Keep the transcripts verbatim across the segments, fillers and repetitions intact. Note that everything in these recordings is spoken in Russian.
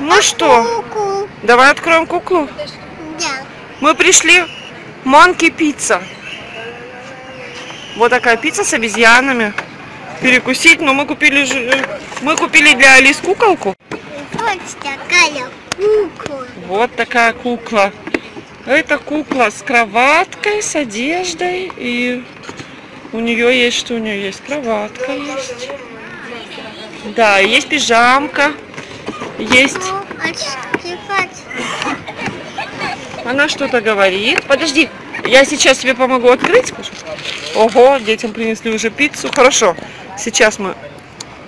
Ну что, куклу. Давай откроем куклу. Да. Мы пришли в Манки Пицца. Вот такая пицца с обезьянами. Перекусить, но мы купили мы купили для Алис куколку. Вот такая кукла. Вот такая кукла. Это кукла с кроваткой, с одеждой, и у нее есть что у нее есть кроватка есть. Да, есть пижамка. Есть. Она что-то говорит. Подожди, я сейчас тебе помогу открыть. Ого, детям принесли уже пиццу. Хорошо, сейчас мы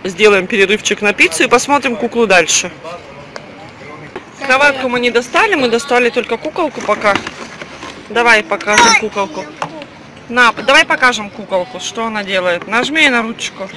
сделаем перерывчик на пиццу и посмотрим куклу дальше. Кроватку мы не достали, мы достали только куколку пока. Давай покажем куколку. На, давай покажем куколку, что она делает. Нажми на ручку.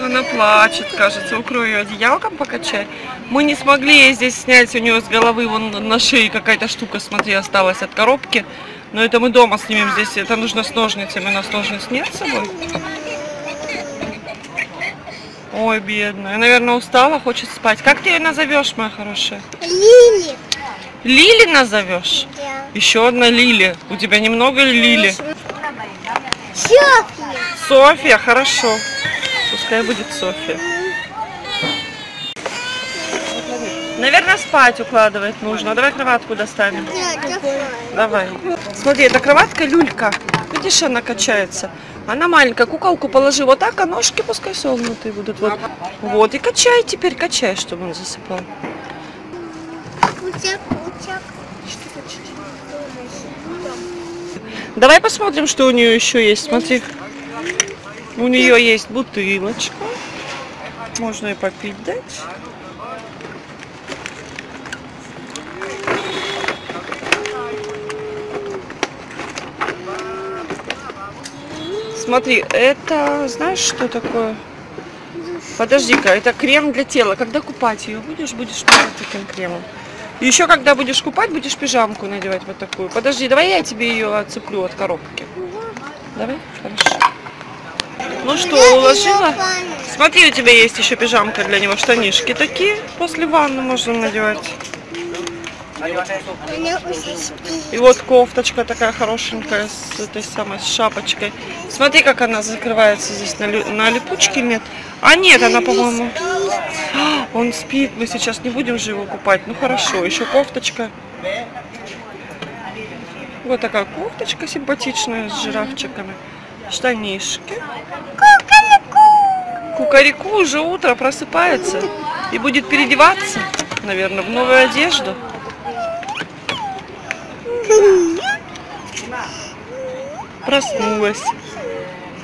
Она плачет, кажется. Укрою ее одеялком, покачай. Мы не смогли ей здесь снять, у нее с головы вон на шее какая-то штука, смотри, осталась от коробки. Но это мы дома снимем здесь, это нужно с ножницами, у нас ножниц нет с собой. Ой, бедная, наверное, устала, хочет спать. Как ты ее назовешь, моя хорошая? Лили. Лили назовешь? Да. Еще одна Лили. У тебя немного Лили? Софья. Софья, хорошо. Пускай будет Софья. Наверное, спать укладывать нужно. Давай кроватку достанем. Давай. Смотри, это кроватка люлька. Видишь, она качается. Она маленькая. Куколку положи вот так, а ножки пускай согнутые будут. Вот. Вот. И качай теперь, качай, чтобы он засыпал. Давай посмотрим, что у нее еще есть. Смотри. У нее есть бутылочка. Можно и попить дать. Смотри, это, знаешь, что такое? Подожди-ка, это крем для тела. Когда купать ее будешь, будешь писать таким кремом. Еще когда будешь купать, будешь пижамку надевать вот такую. Подожди, давай я тебе ее отцеплю от коробки. Давай, хорошо. Ну что, уложила? Смотри, у тебя есть еще пижамка для него, штанишки такие. После ванны можно надевать. И вот кофточка такая хорошенькая с этой самой с шапочкой. Смотри, как она закрывается здесь на, на липучке. Нет. А нет, она, по-моему... Он спит, мы сейчас не будем же его купать. Ну хорошо, еще кофточка. Вот такая кофточка симпатичная с жирафчиками. Штанишки. Кукареку! Кукареку уже утро просыпается и будет переодеваться, наверное, в новую одежду. Проснулась.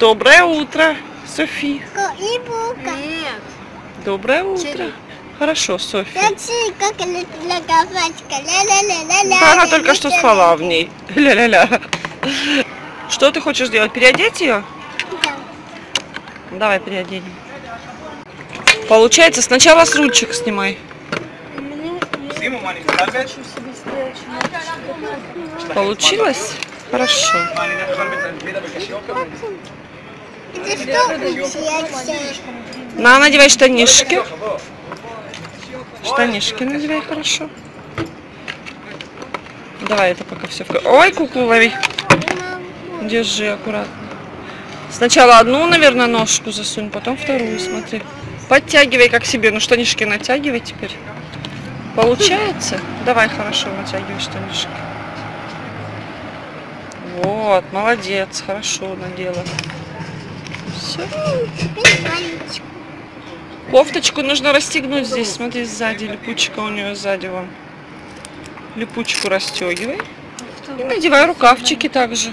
Доброе утро, Софи. Доброе утро. Хорошо, Софи. Да, она только что спала в ней. Ля-ля-ля. Что ты хочешь делать? Переодеть ее? Да. Давай переоденем. Получается, сначала с ручек снимай. Получилось? Хорошо. На, надевай штанишки. Штанишки надевай, хорошо. Давай это пока все. Ой, куклу лови. Держи аккуратно. Сначала одну, наверное, ножку засунь, потом вторую, смотри. Подтягивай как себе, ну штанишки натягивай теперь. Получается? Давай хорошо натягивай штанишки. Вот, молодец, хорошо надела. Все. Кофточку нужно расстегнуть здесь, смотри, сзади, липучка у нее сзади вон. Липучку расстегивай. И надевай рукавчики также.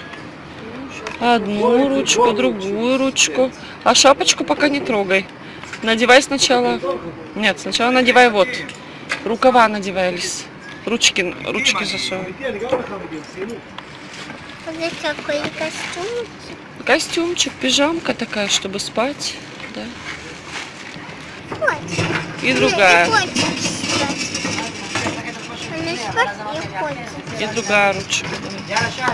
Одну ручку, другую ручку. А шапочку пока не трогай. Надевай сначала... Нет, сначала надевай вот. Рукава надевались. Ручки, ручки засовывай. Костюмчик, пижамка такая, чтобы спать. Да. И другая. И другая ручка.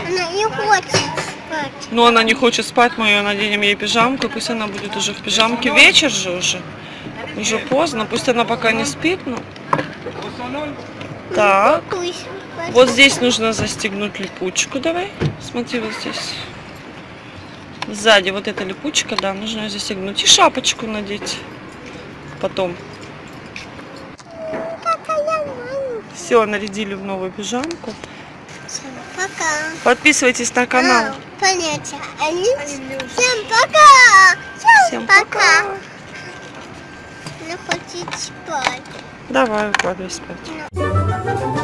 Она не хочет спать. Ну, она не хочет спать, мы ее наденем ей пижамку, пусть она будет уже в пижамке. Вечер же уже, уже поздно, пусть она пока не спит, но... Так, вот здесь нужно застегнуть липучку, давай, смотри, вот здесь. Сзади вот эта липучка, да, нужно ее застегнуть. И шапочку надеть потом. Все, нарядили в новую пижамку. Всем пока. Подписывайтесь на канал. Понятия. Всем пока. Всем пока. Не хочет спать. Давай, укладывай спать.